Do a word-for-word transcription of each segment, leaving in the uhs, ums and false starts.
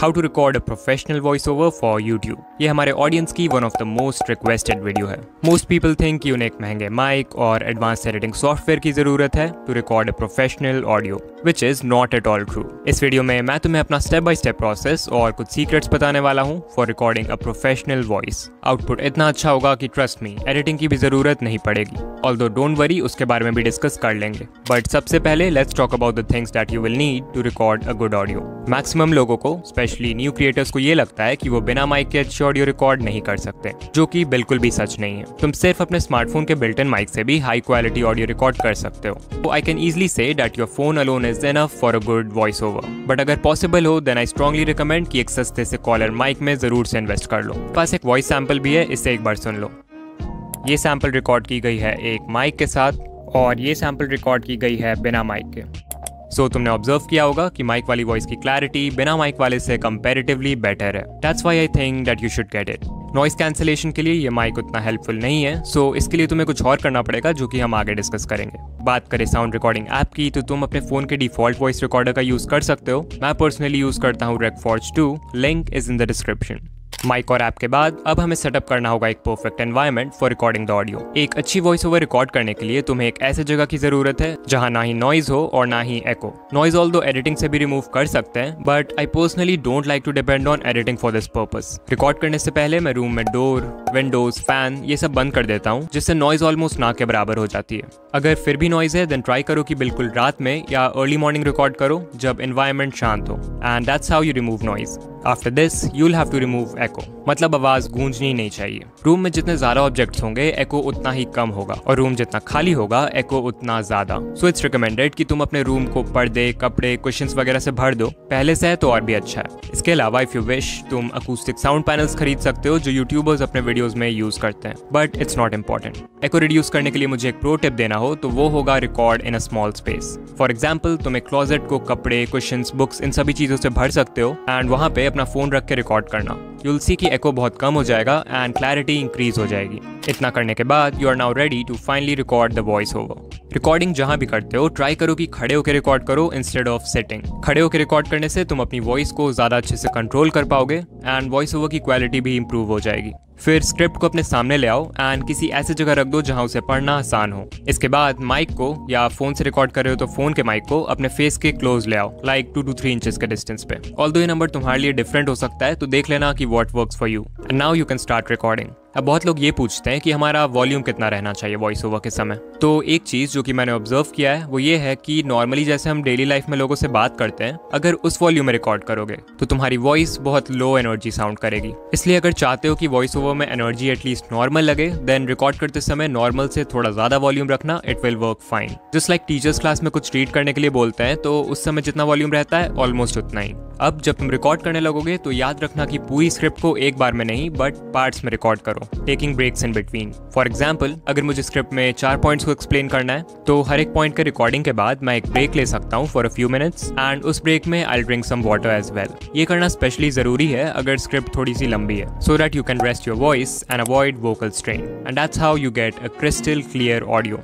How to record a professional voice over for YouTube. ये हमारे audience की one of the most requested video है। Most people think कि उन्हें एक महंगे माइक और एडवांस एडिटिंग सॉफ्टवेयर की जरूरत है to record a professional audio, which is not at all true. इस वीडियो में मैं तुम्हें अपना स्टेप बाय स्टेप प्रोसेस और कुछ सीक्रेट्स बताने वाला हूँ for recording a professional voice. Output इतना अच्छा होगा कि ट्रस्ट मी, एडिटिंग की भी जरूरत नहीं पड़ेगी। ऑल्दो डोंट वरी, उसके बारे में भी डिस्कस कर लेंगे। बट सबसे पहले let's talk about the things that you will need to record a good audio. Maximum लोगों को, स्पेशली न्यू क्रिएटर्स को, ये लगता है कि वो बिना माइक के अच्छी ऑडियो रिकॉर्ड नहीं कर सकते, जो कि बिल्कुल भी सच नहीं है। तुम सिर्फ अपने स्मार्टफोन के बिल्ट इन माइक से भी हाई क्वालिटी ऑडियो रिकॉर्ड कर सकते हो। तो आई कैन इजिली से that your phone alone is enough for a good voice over. But अगर पॉसिबल हो देन आई स्ट्रांगली रिकमेंड कि एक सस्ते से कॉलर माइक में जरूर से इन्वेस्ट कर लो। पास एक वॉइस सैंपल भी है, इसे एक बार सुन लो। ये सैंपल रिकॉर्ड की गई है एक माइक के साथ और ये सैंपल रिकॉर्ड की गई है बिना माइक के। सो so, तुमने ऑब्जर्व किया होगा कि माइक वाली वॉइस की क्लैरिटी बिना माइक वाले से कंपैरेटिवली बेटर है। That's why I think that you should get it. Noise cancellation के लिए ये माइक उतना हेल्पफुल नहीं है, सो so इसके लिए तुम्हें कुछ और करना पड़ेगा, जो कि हम आगे डिस्कस करेंगे। बात करें साउंड रिकॉर्डिंग ऐप की, तो तुम अपने फोन के डिफॉल्ट वॉइस रिकॉर्डर का यूज कर सकते हो। मैं पर्सनली यूज करता हूँ RecForge two. Link is in the description. Mic और ऐप के बाद अब हमें सेटअप करना होगा एक perfect environment for recording the audio. एक अच्छी वॉइस ओवर रिकॉर्ड करने के लिए तुम्हें एक ऐसे जगह की जरूरत है जहां ना ही नॉइज हो और ना ही एको। नॉइज ऑल्दो एडिटिंग से भी रिमूव कर सकते हैं, but I personally don't like to depend on editing for this purpose. Record करने से पहले मैं रूम में डोर, विंडोज, फैन ये सब बंद कर देता हूँ, जिससे नॉइज ऑलमोस्ट ना के बराबर हो जाती है। अगर फिर भी नॉइज है देन ट्राई करो कि बिल्कुल रात में या अर्ली मॉर्निंग रिकॉर्ड करो, जब एनवायरनमेंट शांत हो। And that's how you remove noise. After this, you'll have to remove echo. मतलब आवाज गूंजनी नहीं चाहिए। रूम में जितने ज्यादा ऑब्जेक्ट्स होंगे echo उतना ही कम होगा, और रूम जितना खाली होगा echo उतना ज्यादा। So it's recommended कि तुम अपने रूम को पर्दे, कपड़े, कुशन्स वगैरह से भर दो। पहले से है तो और भी अच्छा है। इसके अलावा इफ यू विश तुम अकूस्टिक साउंड पैनल्स खरीद सकते हो, जो यूट्यूबर्स अपने वीडियोज में यूज करते हैं, but it's not important. Echo reduce करने के लिए मुझे एक प्रो टिप देना हो तो वो होगा record in a small space. For example, तुम एक क्लोजेट को कपड़े, कुशन्स, बुक्स इन सभी चीजों से भर सकते हो एंड वहाँ पे अपना फोन रख के रिकॉर्ड करना। यूल सी की एको बहुत कम हो जाएगा एंड क्लैरिटी इंक्रीज हो जाएगी। इतना करने के बाद you are now ready to finally record the voice over. Recording जहाँ भी करते हो ट्राई करो कि खड़े होकर रिकॉर्ड करो इंस्टेड ऑफ सिटिंग। खड़े होकर रिकॉर्ड करने से तुम अपनी वॉइस को ज्यादा अच्छे से कंट्रोल कर पाओगे एंड वॉइस ओवर की क्वालिटी भी इंप्रूव हो जाएगी। फिर स्क्रिप्ट को अपने सामने ले आओ एंड किसी ऐसे जगह रख दो जहाँ उसे पढ़ना आसान हो। इसके बाद माइक को, या फोन से रिकॉर्ड कर रहे हो तो फोन के माइक को अपने फेस के क्लोज ले आओ, like two two three inches के डिस्टेंस पे। ऑल्दो ये नंबर तुम्हारे लिए डिफरेंट हो सकता है, तो देख लेना कि what works for you. And now you can start recording. अब बहुत लोग ये पूछते हैं कि हमारा वॉल्यूम कितना रहना चाहिए वॉइस ओवर के समय। तो एक चीज़ जो कि मैंने ऑब्जर्व किया है वो ये है कि नॉर्मली जैसे हम डेली लाइफ में लोगों से बात करते हैं, अगर उस वॉल्यूम में रिकॉर्ड करोगे तो तुम्हारी वॉइस बहुत लो एनर्जी साउंड करेगी। इसलिए अगर चाहते हो कि वॉइस ओवर में एनर्जी एटलीस्ट नॉर्मल लगे, देन रिकॉर्ड करते समय नॉर्मल से थोड़ा ज्यादा वॉल्यूम रखना, it will work fine. Just like teachers class में कुछ रीड करने के लिए बोलते हैं तो उस समय जितना वॉल्यूम रहता है ऑलमोस्ट उतना ही। अब जब तुम रिकॉर्ड करने लगोगे तो याद रखना कि पूरी स्क्रिप्ट को एक बार में नहीं बट पार्ट्स में रिकॉर्ड करो, taking breaks in between. For example, अगर मुझे स्क्रिप्ट में चार पॉइंट्स को एक्सप्लेन करना है तो हर एक पॉइंट के रिकॉर्डिंग के बाद मैं एक ब्रेक ले सकता हूँ for a few minutes, and उस ब्रेक में I will drink some water as well. ये करना स्पेशली जरूरी है अगर स्क्रिप्ट थोड़ी सी लंबी है, so that you can rest your voice and avoid vocal strain. And that's how you get a crystal clear audio.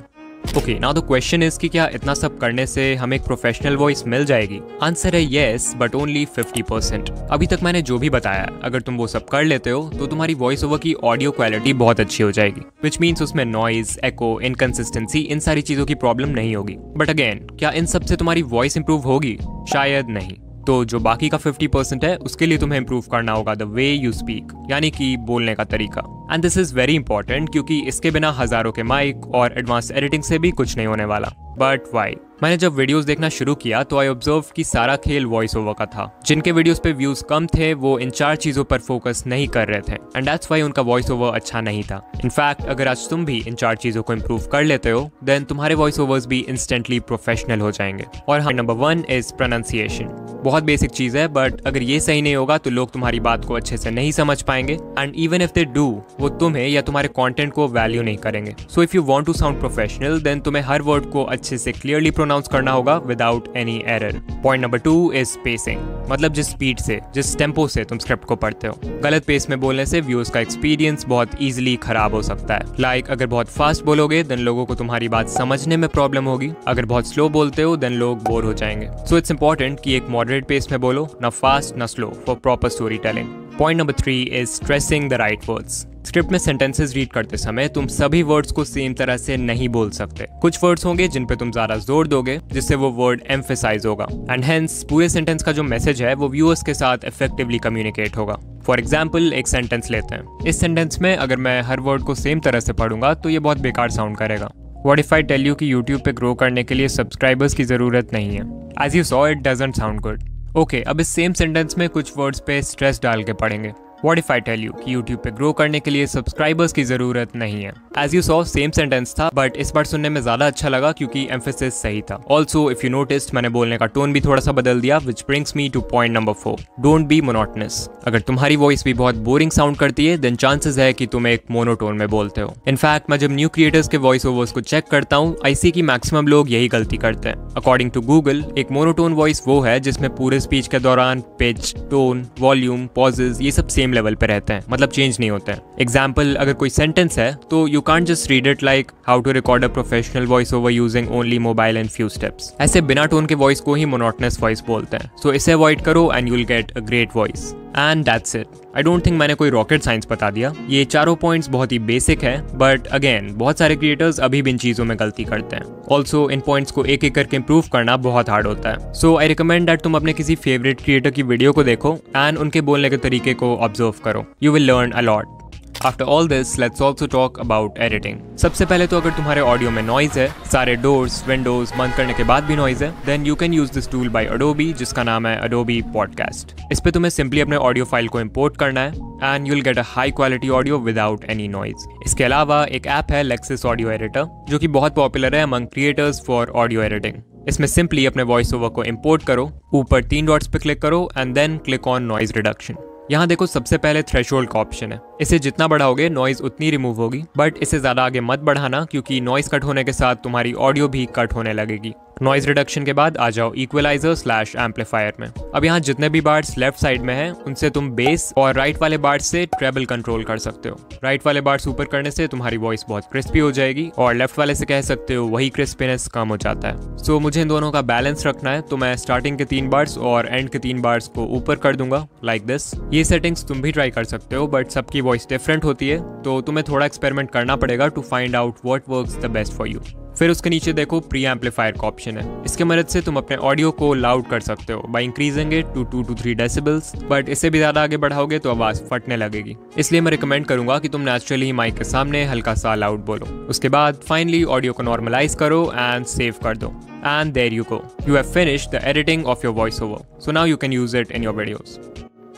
Okay, now the question is कि क्या इतना सब करने से हमें एक प्रोफेशनल वॉइस मिल जाएगी? आंसर है yes, but only fifty percent. अभी तक मैंने जो भी बताया, अगर तुम वो सब कर लेते हो तो तुम्हारी वॉइस ओवर की ऑडियो क्वालिटी बहुत अच्छी हो जाएगी, विच मीन्स उसमें नॉइज, एको, इनकन्सिस्टेंसी इन सारी चीजों की प्रॉब्लम नहीं होगी। बट अगेन, क्या इन सब से तुम्हारी वॉइस इंप्रूव होगी? शायद नहीं। तो जो बाकी का फिफ्टी परसेंट है उसके लिए तुम्हें इम्प्रूव करना होगा द वे यू स्पीक, यानी कि बोलने का तरीका। And this is very important, क्योंकि इसके बिना हजारों के माइक और एडवांस एडिटिंग से भी कुछ नहीं होने वाला। But why? मैंने जब वीडियोस देखना शुरू किया तो आई ऑब्जर्व कि सारा खेल वॉइस ओवर का था। जिनके वीडियोस पे व्यूज कम थे वो इन चार चीजों पर फोकस नहीं कर रहे थे, एंड दैट्स व्हाई उनका वॉइस ओवर अच्छा नहीं था। इनफैक्ट अगर आज तुम भी इन चार चीजों को इम्प्रूव कर लेते हो देन तुम्हारे वॉइस ओवर्स भी इंस्टेंटली प्रोफेशनल हो जाएंगे। और हाँ, नंबर वन इज प्रोनाउंसिएशन। बहुत बेसिक चीज है, बट अगर ये सही नहीं होगा तो लोग तुम्हारी बात को अच्छे से नहीं समझ पाएंगे, and even if they do वो तुम्हें या तुम्हारे कॉन्टेंट को वैल्यू नहीं करेंगे। So if you want to sound professional then तुम्हें हर वर्ड को अच्छे से क्लियरली प्रोनाउंस करना होगा without any error. Point number two is spacing, मतलब जिस स्पीड से, जिस टेम्पो से तुम स्क्रिप्ट को पढ़ते हो। गलत पेस में बोलने से व्यूअर्स का एक्सपीरियंस बहुत इजीली खराब हो सकता है। लाइक like, अगर बहुत फास्ट बोलोगे देन लोगों को तुम्हारी बात समझने में प्रॉब्लम होगी, अगर बहुत स्लो बोलते हो देन लोग बोर हो जाएंगे। सो इट्स इंपॉर्टेंट कि एक मॉडरेट मॉडरेट पेस में बोलो, ना फास्ट ना slow for proper story telling. Point number three is stressing the right words. Script में सेंटेंसेस रीड करते समय तुम सभी वर्ड्स को सेम तरह से नहीं बोल सकते। कुछ वर्ड्स होंगे जिन पे तुम ज्यादा जोर दोगे जिससे वो वर्ड एम्फेसाइज होगा एंड हेंस पूरे सेंटेंस का जो मैसेज है वो व्यूअर्स के साथ इफेक्टिवली कम्युनिकेट होगा। फॉर एग्जाम्पल एक सेंटेंस लेते हैं। इस सेंटेंस में अगर मैं हर वर्ड को सेम तरह से पढ़ूंगा तो ये बहुत बेकार साउंड करेगा। What if I tell you कि यूट्यूब पे ग्रो करने के लिए सब्सक्राइबर्स की जरूरत नहीं है? As you saw, it doesn't sound good. Okay, अब इस सेम सेंटेंस में कुछ वर्ड्स पे स्ट्रेस डाल के पढ़ेंगे। What if I tell you कि यूट्यूब पे ग्रो करने के लिए सब्सक्राइबर्स की जरूरत नहीं है? As you saw, same sentence था बट इस बार सुनने में ज्यादा अच्छा लगा क्योंकि एम्फेसिस सही था। ऑल्सो इफ यू नोटिस्ड मैंने बोलने का टोन भी थोड़ा सा बदल दिया, which brings me to point number four, don't be monotonous. अगर तुम्हारी वॉइस भी बहुत बोरिंग साउंड करती है देन चांसेस है कि तुम एक मोनोटोन में बोलते हो। इनफैक्ट मैं जब न्यू क्रिएटर्स के वॉइस ओवर्स को चेक करता हूँ आई सी की मैक्सिमम लोग यही गलती करते हैं। अकॉर्डिंग टू गूगल एक मोनोटोन वॉइस वो है जिसमें पूरे स्पीच के दौरान पिच, टोन, वॉल्यूम, पॉजेज ये सब सेम लेवल पे रहते हैं, मतलब चेंज नहीं होते हैं। एग्जाम्पल अगर कोई सेंटेंस है तो you can't just read it like how to record a professional voice over using only mobile and few steps. ऐसे बिना टोन के वॉइस को ही मोनोटनस वॉइस बोलते हैं। सो इसे अवॉइड करो and you will get a great voice. And that's it. I don't think मैंने कोई रॉकेट साइंस बता दिया। ये चारों पॉइंट्स बहुत ही बेसिक है बट अगेन बहुत सारे क्रिएटर्स अभी भी इन चीज़ों में गलती करते हैं। ऑल्सो इन पॉइंट्स को एक एक करके इम्प्रूव करना बहुत हार्ड होता है। सो आई रिकमेंड दैट तुम अपने किसी फेवरेट क्रिएटर की वीडियो को देखो एंड उनके बोलने के तरीके को ऑब्जर्व करो। You will learn a lot. After all this, let's also talk about editing. सबसे पहले तो अगर तुम्हारे ऑडियो में नॉइज है, सारे डोर्स विंडोज बंद करने के बाद भी नॉइज है, then you can use this tool by Adobe जिसका नाम है Adobe Podcast. इस पे तुम्हें सिंपली अपने ऑडियो फाइल को इम्पोर्ट करना है and you'll get a high quality audio without any noise. इसके अलावा एक ऐप है Lexis Audio Editor जो कि बहुत पॉपुलर है among creators for audio editing. इसमें सिंपली अपने वॉइस ओवर को इम्पोर्ट करो, ऊपर तीन डॉट्स पे क्लिक करो and then click on noise reduction. यहाँ देखो सबसे पहले थ्रेशोल्ड का ऑप्शन है। इसे जितना बढ़ाओगे नॉइज उतनी रिमूव होगी बट इसे ज्यादा आगे मत बढ़ाना क्योंकि नॉइज कट होने के साथ तुम्हारी ऑडियो भी कट होने लगेगी। नॉइज रिडक्शन के बाद आ जाओ इक्वलाइजर स्लैश एम्पलीफायर में। अब यहाँ जितने भी बार्स लेफ्ट साइड में हैं उनसे तुम बेस और राइट वाले बार्स से ट्रेबल कंट्रोल कर सकते हो। राइट वाले बार्स ऊपर करने से तुम्हारी वॉइस बहुत क्रिस्पी हो जाएगी और लेफ्ट वाले से कह सकते हो वही क्रिस्पीनेस कम हो जाता है। सो मुझे इन दोनों का बैलेंस रखना है तो मैं स्टार्टिंग के तीन बार्स और एंड के तीन बार्स को ऊपर कर दूंगा लाइक दिस। ये सेटिंग्स तुम भी ट्राई कर सकते हो बट सबकी वॉइस डिफरेंट होती है तो तुम्हें थोड़ा एक्सपेरिमेंट करना पड़ेगा to find out what works the best for you. फिर उसके नीचे देखो प्री एम्पलीफायर का ऑप्शन है। इसके मदद से तुम अपने ऑडियो को लाउड कर सकते हो by increasing it to two two three decibels but इससे भी ज़्यादा आगे बढ़ाओगे तो आवाज़ फटने लगेगी। इसलिए मैं रिकमेंड करूंगा कि तुम नेचुरली माइक के सामने हल्का सा लाउड बोलो। उसके बाद फाइनली ऑडियो को नॉर्मलाइज करो एंड सेव कर दो and there you go, you have finished the editing of your voice over. So now you can use it in your videos.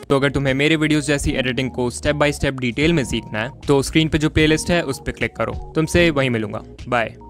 तो अगर तुम्हें मेरे वीडियोस जैसी एडिटिंग को स्टेप बाय स्टेप डिटेल में सीखना है तो स्क्रीन पे जो प्लेलिस्ट है उस पर क्लिक करो। तुमसे वहीं मिलूंगा। बाय।